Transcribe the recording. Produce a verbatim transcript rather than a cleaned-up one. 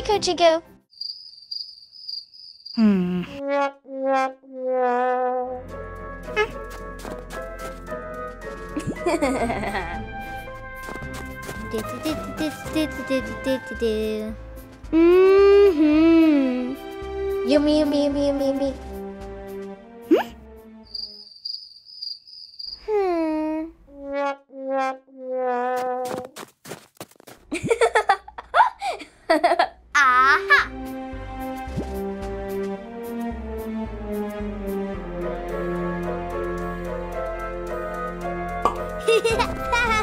Coochie goo. Hmm. Mm-hmm. Yummy, yummy, yummy, yummy, yummy. Ha ha!